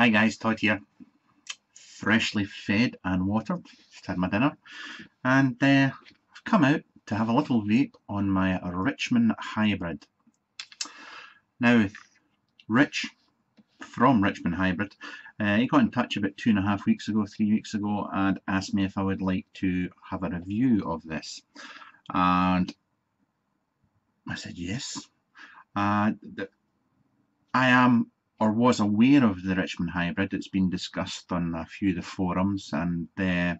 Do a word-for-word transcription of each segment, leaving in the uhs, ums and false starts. Hi guys, Todd here, freshly fed and watered, just had my dinner, and uh, I've come out to have a little vape on my Richman Hybrid. Now, Rich from Richman Hybrid, uh, he got in touch about two and a half weeks ago, three weeks ago, and asked me if I would like to have a review of this, and I said yes. Uh, I am or was aware of the Richman Hybrid. It's been discussed on a few of the forums, and uh,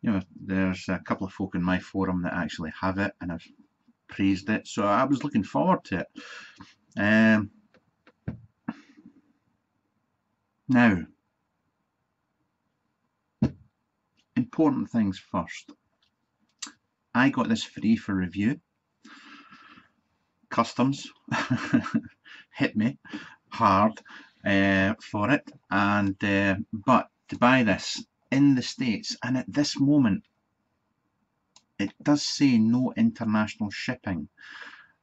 you know, there's a couple of folk in my forum that actually have it and have praised it, so I was looking forward to it. Um, now, important things first. I got this free for review. Customs hit me hard uh, for it, and uh, but to buy this in the States, and at this moment it does say no international shipping,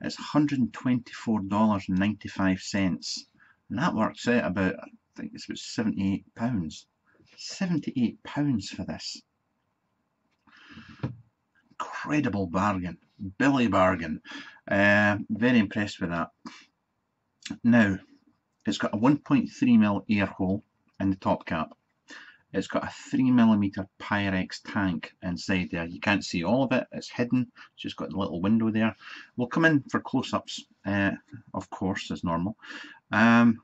it's one hundred twenty-four dollars and ninety-five cents, and that works out about, I think it's about seventy-eight pounds, seventy-eight pounds for this. Incredible bargain, Billy bargain. Uh, very impressed with that. Now, it's got a one point three mil air hole in the top cap. It's got a three millimeter Pyrex tank inside there. You can't see all of it, it's hidden. It's just got a little window there. We'll come in for close-ups, uh, of course, as normal. Um,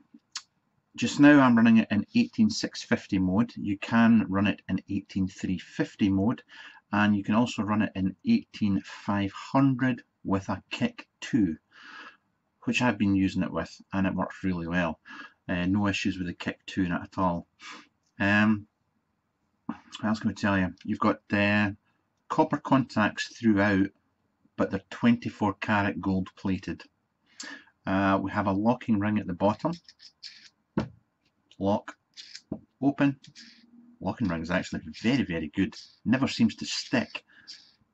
just now I'm running it in eighteen six fifty mode. You can run it in eighteen three fifty mode, and you can also run it in eighteen five hundred with a kick too, which I've been using it with, and it works really well. Uh, no issues with the kick tune at all. Um, what else can I tell you? You've got uh, copper contacts throughout, but they're twenty-four karat gold plated. Uh, we have a locking ring at the bottom. Lock, open. Locking ring is actually very, very good. Never seems to stick,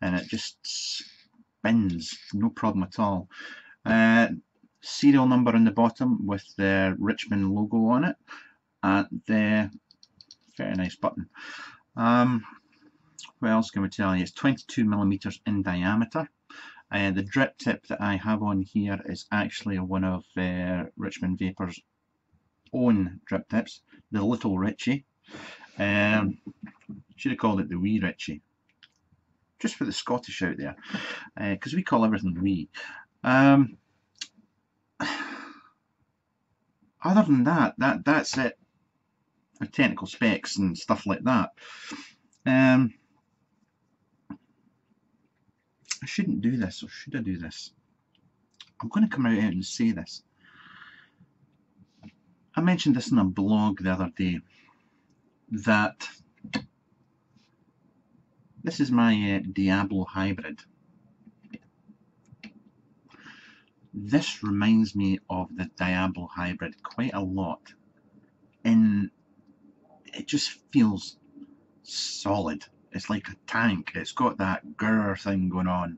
and it just spins, no problem at all. Uh, serial number on the bottom with the Richman logo on it, and the very nice button. Um, what else can we tell you? It's twenty-two millimeters in diameter. Uh, the drip tip that I have on here is actually one of uh, Richman Vapor's own drip tips, the Little Richie. Um, should have called it the Wee Richie, just for the Scottish out there, because uh, we call everything wee. Um, other than that, that that's it for technical specs and stuff like that. Um, I shouldn't do this, or should I do this? I'm going to come out and say this. I mentioned this in a blog the other day, that this is my uh, Diablo Hybrid. This reminds me of the Diablo Hybrid quite a lot, and it just feels solid. It's like a tank. It's got that grr thing going on.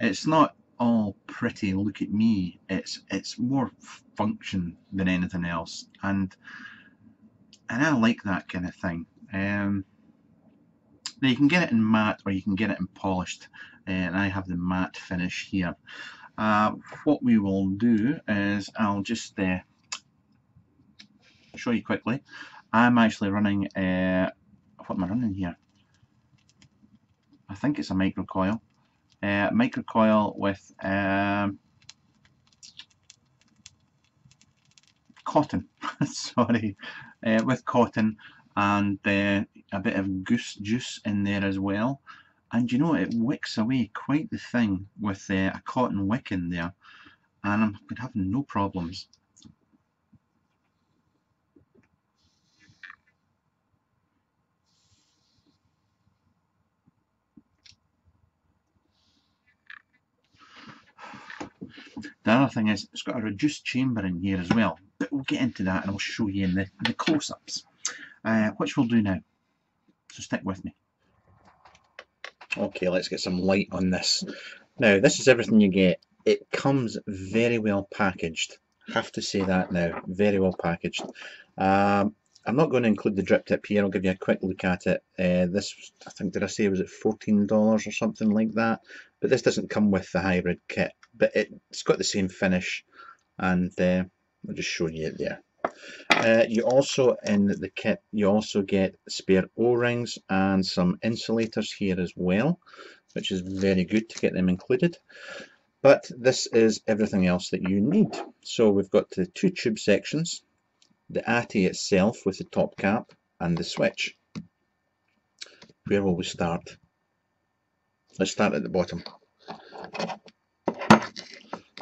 It's not all pretty, look at me. It's it's more function than anything else, and and I like that kind of thing. Um, now you can get it in matte, or you can get it in polished, and I have the matte finish here. Uh, what we will do is I'll just uh, show you quickly. I'm actually running, uh, what am I running here? I think it's a microcoil. Uh, microcoil with um, cotton, sorry, uh, with cotton and uh, a bit of goose juice in there as well. And you know, it wicks away quite the thing with uh, a cotton wick in there, and I've been having no problems. The other thing is, it's got a reduced chamber in here as well, but we'll get into that and I'll show you in the, the close-ups, uh, which we'll do now, so stick with me. Okay, let's get some light on this. Now, this is everything you get. It comes very well packaged. Have to say that now, very well packaged. Um, I'm not going to include the drip tip here. I'll give you a quick look at it. Uh, this, I think, did I say was at fourteen dollars or something like that? But this doesn't come with the hybrid kit, but it, it's got the same finish, and uh, I'll just show you it there. Uh, you also, in the kit, you also get spare O-rings and some insulators here as well, which is very good to get them included. But this is everything else that you need. So we've got the two tube sections, the A T I itself with the top cap, and the switch. Where will we start? Let's start at the bottom.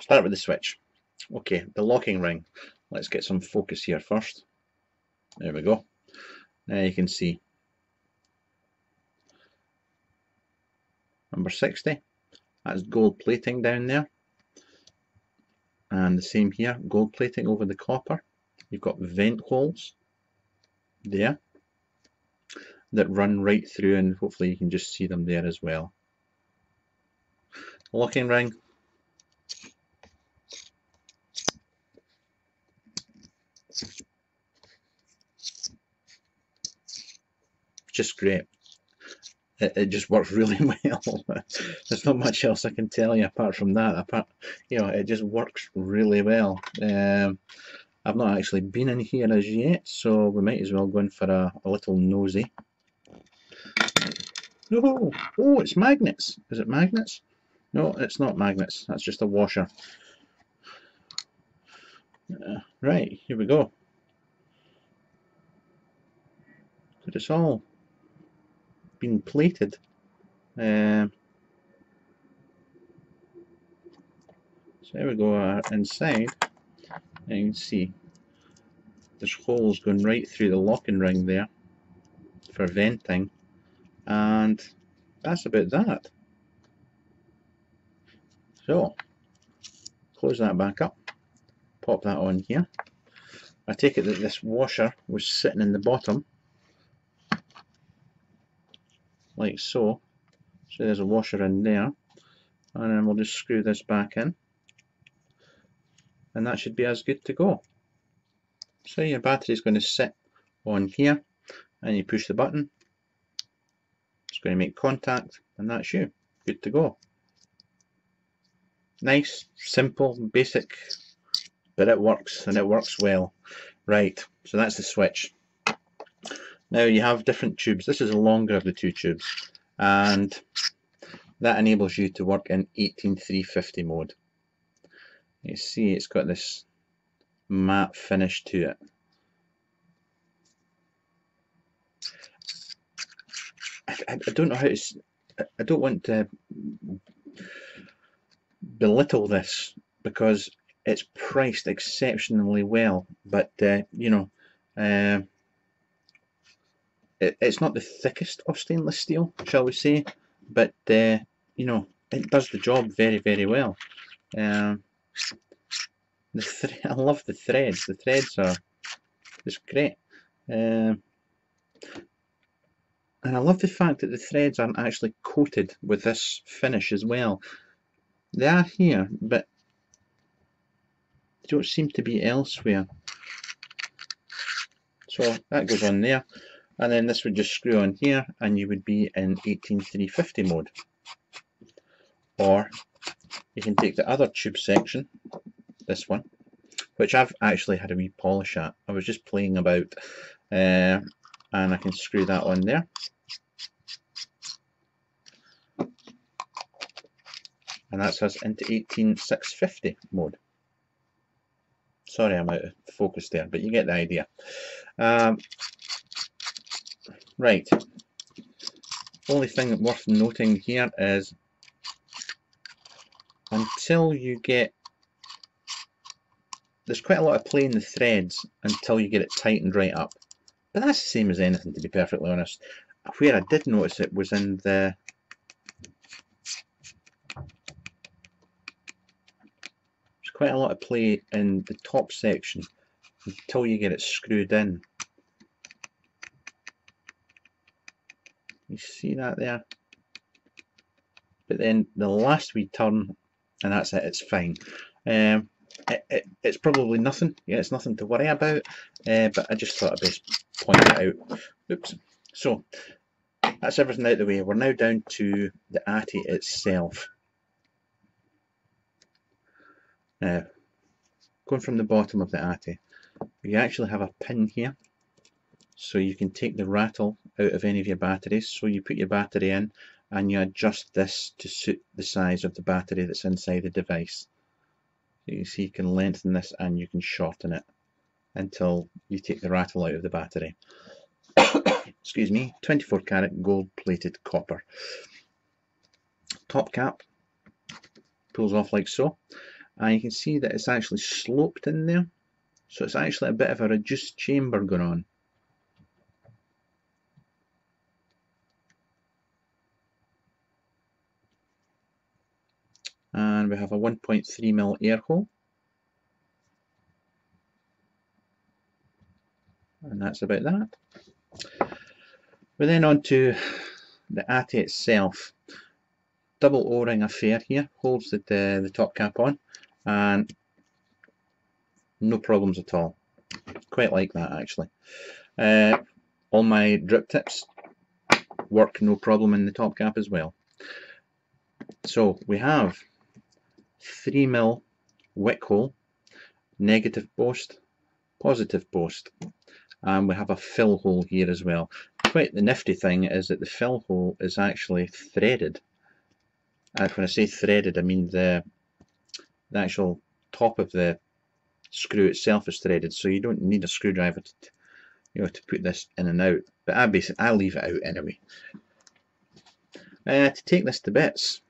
Start with the switch. Okay, the locking ring. Let's get some focus here first. There we go. Now you can see number sixty. That's gold plating down there, and the same here, gold plating over the copper. You've got vent holes there that run right through, and hopefully you can just see them there as well. Locking ring. Just great. It, it just works really well. There's not much else I can tell you apart from that. Apart, you know, it just works really well. Um, I've not actually been in here as yet, so we might as well go in for a, a little nosy. No, oh, it's magnets. Is it magnets? No, it's not magnets. That's just a washer. Uh, right, here we go. But it's all been plated. Um, so there we go, uh, inside, and you can see there's holes going right through the locking ring there for venting, and that's about that. So close that back up, pop that on here. I take it that this washer was sitting in the bottom, like so. So there's a washer in there, and then we'll just screw this back in, and that should be as good to go. So your battery is going to sit on here, and you push the button, it's going to make contact, and that's you, good to go. Nice, simple, basic, but it works, and it works well. Right, so that's the switch. Now you have different tubes. This is the longer of the two tubes, and that enables you to work in eighteen three fifty mode. You see it's got this matte finish to it. I, I, I don't know how to, I don't want to belittle this because it's priced exceptionally well, but uh, you know, uh, it's not the thickest of stainless steel, shall we say, but uh, you know, it does the job very, very well. Um, the th I love the threads. The threads are just great, um, and I love the fact that the threads aren't actually coated with this finish as well. They are here, but they don't seem to be elsewhere. So that goes on there. And then this would just screw on here, and you would be in eighteen three fifty mode. Or you can take the other tube section, this one, which I've actually had a wee polish at. I was just playing about, uh, and I can screw that on there. And that's us into eighteen six fifty mode. Sorry, I'm out of focus there, but you get the idea. Um, Right, only thing worth noting here is until you get, there's quite a lot of play in the threads until you get it tightened right up. But that's the same as anything, to be perfectly honest. Where I did notice it was in the, there's quite a lot of play in the top section until you get it screwed in. You see that there, but then the last wee turn, and that's it. It's fine. Um, it, it, it's probably nothing. Yeah, it's nothing to worry about. Uh, but I just thought I'd best point it out. Oops. So that's everything out of the way. We're now down to the atty itself. Now, going from the bottom of the atty, you actually have a pin here, so you can take the rattle out of any of your batteries. So you put your battery in and you adjust this to suit the size of the battery that's inside the device. You see, you can lengthen this and you can shorten it until you take the rattle out of the battery. Excuse me. twenty-four karat gold-plated copper. Top cap pulls off like so, and you can see that it's actually sloped in there, so it's actually a bit of a reduced chamber going on. And we have a one point three mil air hole, and that's about that. We're then on to the atty itself. Double O-ring affair here holds the, the, the top cap on, and no problems at all. Quite like that, actually. Uh, all my drip tips work no problem in the top cap as well. So we have three mil wick hole, negative post, positive post, and we have a fill hole here as well. Quite the nifty thing is that the fill hole is actually threaded, and when I say threaded, I mean the, the actual top of the screw itself is threaded, so you don't need a screwdriver to, you know, to put this in and out, but I basically I leave it out anyway. Uh, to take this to bits,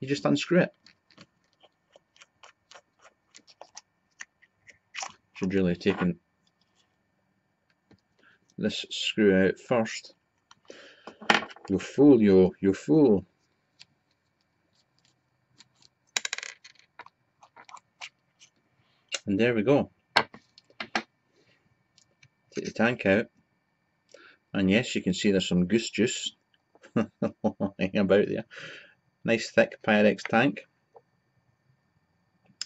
you just unscrew it. Should really have taken this screw out first. You fool, you, you fool. And there we go. Take the tank out, and yes, you can see there's some goose juice lying about there. Nice thick Pyrex tank.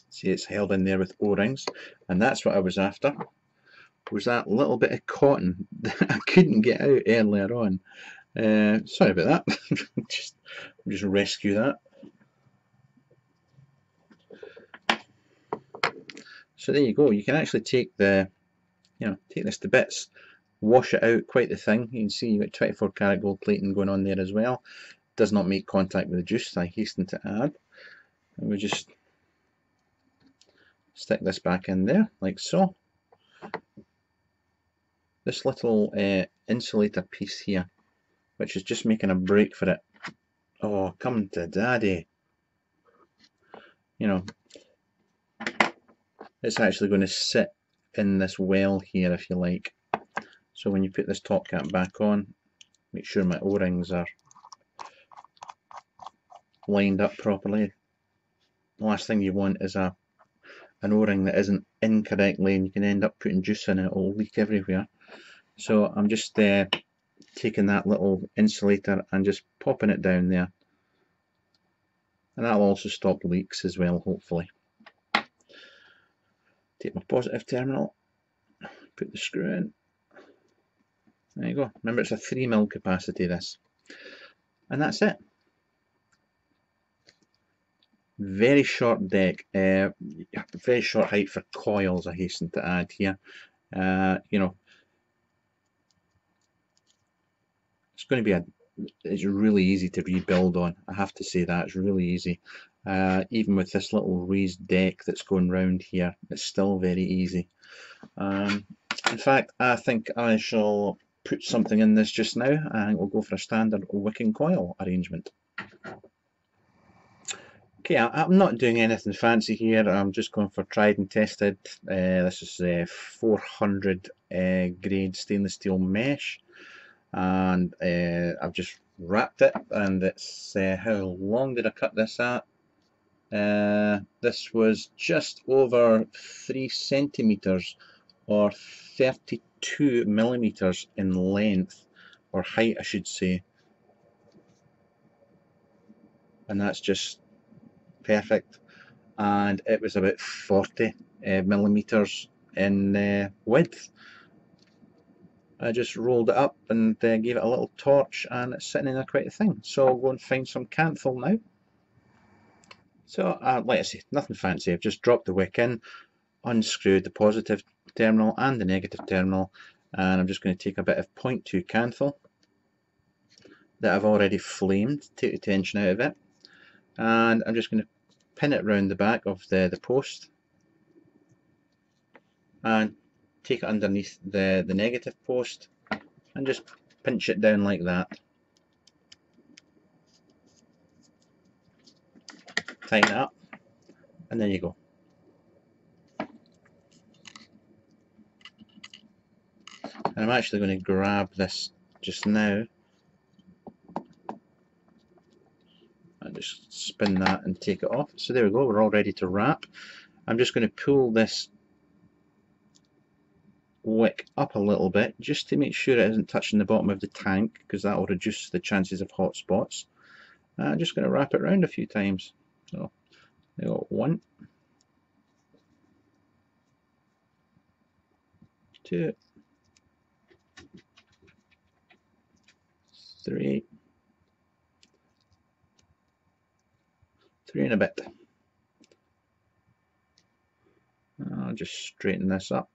See, it's held in there with O-rings, and that's what I was after, was that little bit of cotton that I couldn't get out earlier on. Uh, sorry about that. just, just rescue that. So there you go. You can actually take the, you know, take this to bits, wash it out. Quite the thing. You can see you've got twenty-four karat gold plating going on there as well. Does not make contact with the juice, I hasten to add. And we just stick this back in there like so. This little uh, insulator piece here, which is just making a break for it. Oh, come to daddy. You know, it's actually going to sit in this well here, if you like. So when you put this top cap back on, make sure my O-rings are lined up properly. The last thing you want is a an O-ring that isn't in correctly, and you can end up putting juice in it, it'll leak everywhere. So I'm just uh, taking that little insulator and just popping it down there, and that'll also stop leaks as well, hopefully. Take my positive terminal, put the screw in. There you go. Remember, it's a three mil capacity, this. And that's it. Very short deck. Uh, very short height for coils, I hasten to add here. Uh, you know, it's going to be a... It's really easy to rebuild on. I have to say that. It's really easy. Uh, even with this little raised deck that's going round here, it's still very easy. Um, in fact, I think I shall put something in this just now. I think we'll go for a standard wicking coil arrangement. Okay, I'm not doing anything fancy here. I'm just going for tried and tested. Uh, this is a four hundred uh, grade stainless steel mesh, and uh, I've just wrapped it, and it's uh, how long did I cut this at? Uh, this was just over three centimeters, or thirty-two millimeters in length, or height I should say, and that's just perfect. And it was about forty uh, millimeters in uh, width. I just rolled it up and uh, gave it a little torch, and it's sitting in there quite a thing. So I'll go and find some camphil now. So uh, like I say, nothing fancy. I've just dropped the wick in, unscrewed the positive terminal and the negative terminal, and I'm just going to take a bit of point two camphil that I've already flamed, take the tension out of it, and I'm just going to pin it round the back of the, the post and take it underneath the, the negative post and just pinch it down like that, tighten it up, and there you go. And I'm actually going to grab this just now and just spin that and take it off. So there we go, we're all ready to wrap. I'm just going to pull this wick up a little bit just to make sure it isn't touching the bottom of the tank, because that will reduce the chances of hot spots. And I'm just going to wrap it around a few times. So I got one, two, three, three and a bit. I'll just straighten this up.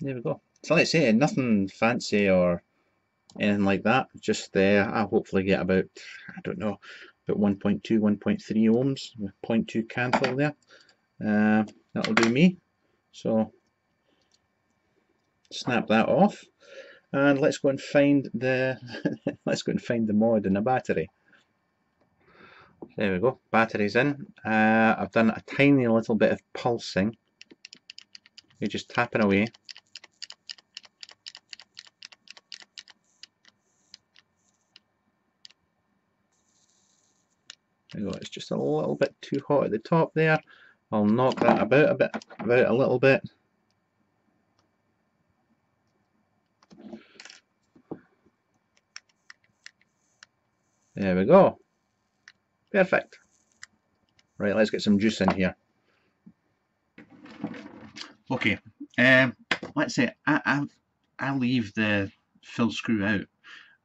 There we go. So like I say, nothing fancy or anything like that, just there. I'll hopefully get about, I don't know, about one point two, one point three ohms with point two camphil there. Uh, that'll do me. So snap that off, and let's go and find the let's go and find the mod and the battery. There we go, battery's in. Uh, I've done a tiny little bit of pulsing. You're just tapping away. There we go. It's just a little bit too hot at the top there. I'll knock that about a bit, about a little bit. There we go. Perfect. Right, let's get some juice in here. Okay, um, let's say I, I, I leave the fill screw out.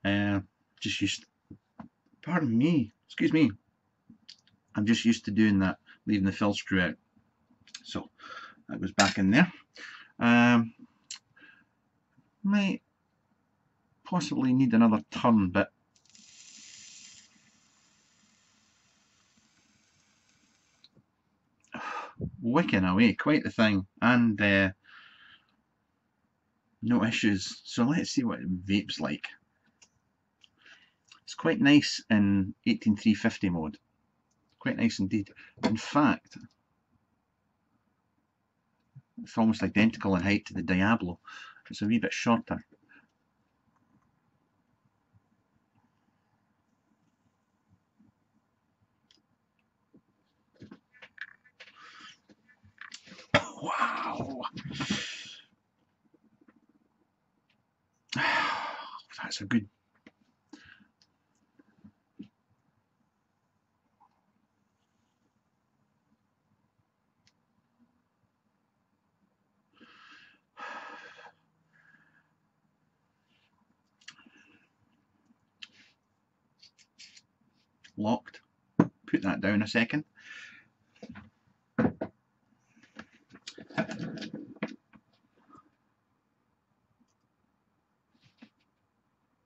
Uh, just used, pardon me, excuse me. I'm just used to doing that, leaving the fill screw out. So that goes back in there. Um, might possibly need another turn, but wicking away, quite the thing, and uh, no issues. So let's see what it vapes like. It's quite nice in eighteen three fifty mode, quite nice indeed. In fact, it's almost identical in height to the Diablo, it's a wee bit shorter. Wow, that's a good. Locked. Put that down a second.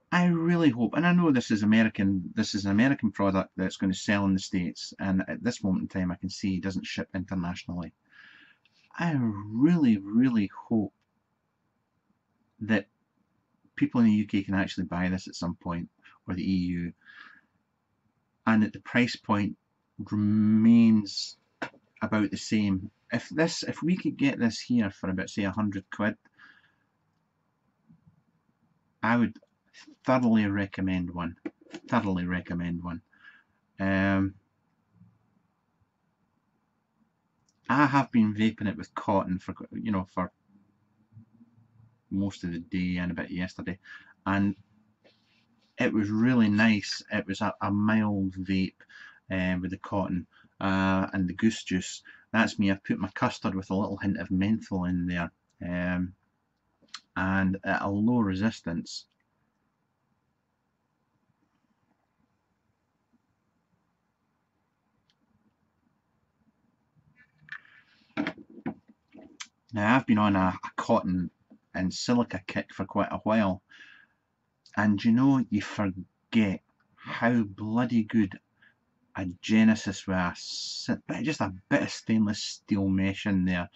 I really hope, and I know this is American, this is an American product that's going to sell in the States, and at this moment in time I can see it doesn't ship internationally. I really, really hope that people in the U K can actually buy this at some point, or the E U, and that the price point remains about the same. If this, if we could get this here for about, say, a hundred quid, I would thoroughly recommend one. Thoroughly recommend one. Um, I have been vaping it with cotton for, you know, for most of the day and a bit yesterday, and it was really nice. It was a, a mild vape. uh, with the cotton uh, and the goose juice. That's me. I've put my custard with a little hint of menthol in there, um, and at a low resistance. Now, I've been on a, a cotton and silica kick for quite a while, and you know, you forget how bloody good a Genesis with a, just a bit of stainless steel mesh in there.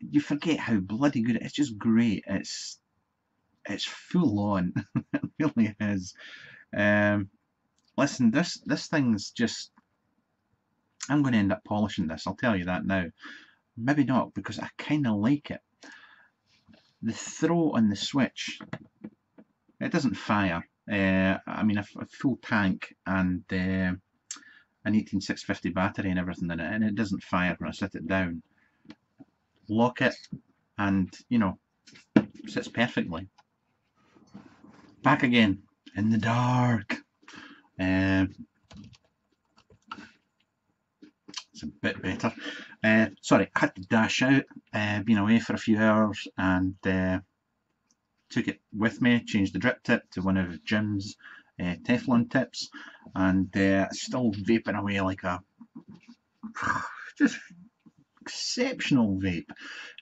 You forget how bloody good it is. It's just great. It's it's full on. It really is. Um, listen, this this thing's just. I'm going to end up polishing this. I'll tell you that now. Maybe not, because I kind of like it. The throw on the switch, it doesn't fire. Uh, I mean, a, a full tank and uh, an eighteen six fifty battery and everything in it, and it doesn't fire when I set it down. Lock it, and you know, sits perfectly. Back again in the dark. Uh, it's a bit better. Uh, sorry, I had to dash out, uh, been away for a few hours, and uh, took it with me, changed the drip tip to one of Jim's uh, Teflon tips, and uh, still vaping away like a just exceptional vape.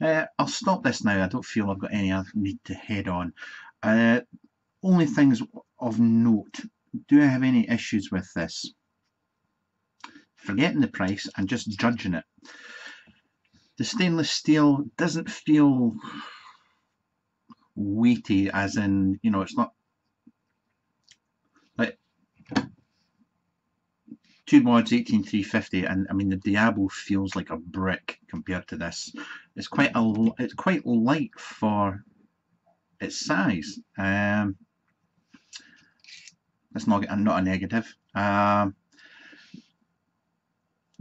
Uh, I'll stop this now. I don't feel I've got any other need to head on. Uh, only things of note, do I have any issues with this? Forgetting the price and just judging it. The stainless steel doesn't feel weighty, as in, you know, it's not like two mods eighteen three fifty, and I mean the Diablo feels like a brick compared to this. It's quite a it's quite light for its size. Um, that's not not a negative. Um,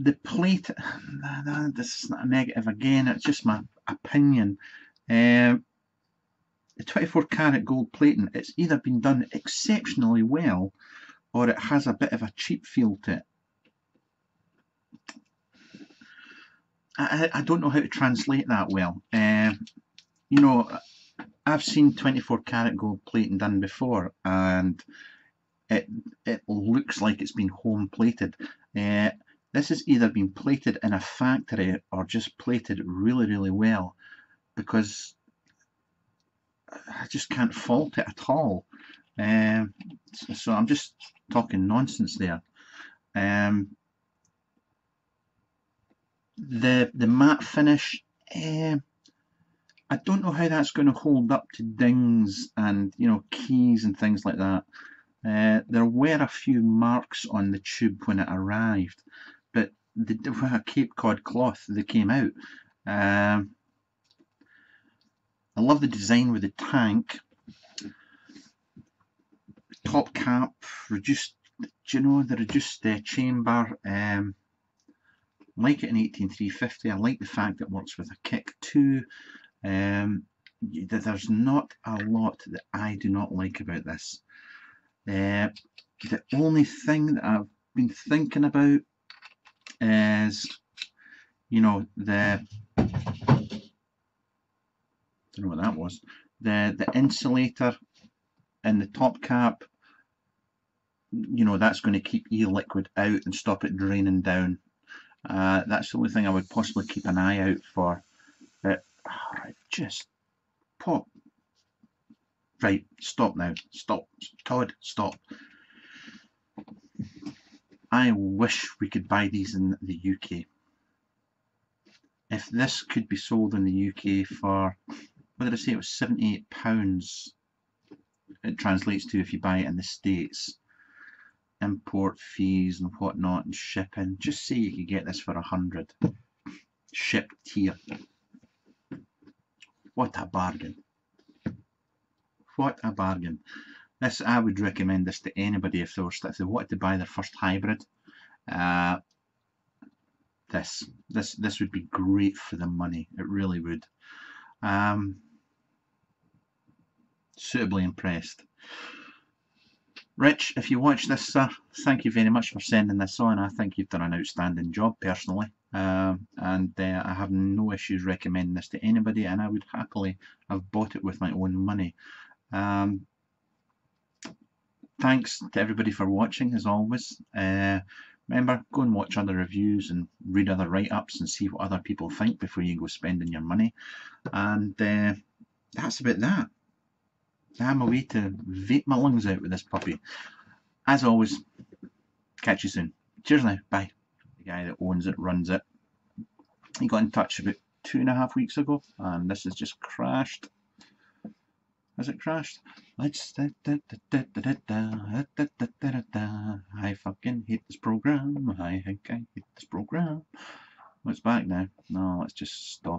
The plate, this is not a negative again, it's just my opinion. Um, the twenty-four karat gold plating, it's either been done exceptionally well or it has a bit of a cheap feel to it. I, I don't know how to translate that well. Um, you know, I've seen twenty-four karat gold plating done before, and it, it looks like it's been home plated. Uh, This has either been plated in a factory or just plated really, really well, because I just can't fault it at all. Um, so I'm just talking nonsense there. Um, the the matte finish, eh, I don't know how that's going to hold up to dings and, you know, keys and things like that. Uh, there were a few marks on the tube when it arrived. The Cape Cod cloth that came out. Um, I love the design with the tank, top cap, reduced. You know, the reduced uh, chamber. Um, like it in eighteen three fifty. I like the fact it works with a kick too. Um, there's not a lot that I do not like about this. Uh, the only thing that I've been thinking about is, you know, the I don't know what that was, the the insulator and the top cap, you know, that's going to keep e-liquid out and stop it draining down. Uh, that's the only thing I would possibly keep an eye out for. But oh, it just pop right. Stop now. Stop, Todd. Stop. I wish we could buy these in the U K. If this could be sold in the U K for, what did I say, it was seventy-eight pounds, it translates to if you buy it in the States. Import fees and whatnot and shipping. Just say you could get this for a hundred. Shipped here. What a bargain. What a bargain. This, I would recommend this to anybody if they, were, if they wanted to buy their first hybrid. Uh, this, this, this would be great for the money. It really would. Um, suitably impressed. Rich, if you watch this, sir, thank you very much for sending this on. I think you've done an outstanding job personally, um, and uh, I have no issues recommending this to anybody, and I would happily have bought it with my own money. Um, thanks to everybody for watching, as always. Uh, remember, go and watch other reviews and read other write-ups and see what other people think before you go spending your money. And uh, that's about that. I'm away to vape my lungs out with this puppy. As always, catch you soon. Cheers now, bye. The guy that owns it, runs it, he got in touch about two and a half weeks ago, and this has just crashed. Has it crashed? Let's da, da, da, da, da, da, da, da, da, da. I fucking hate this program. I think I hate this program. Well, it's back now. No, let's just stop.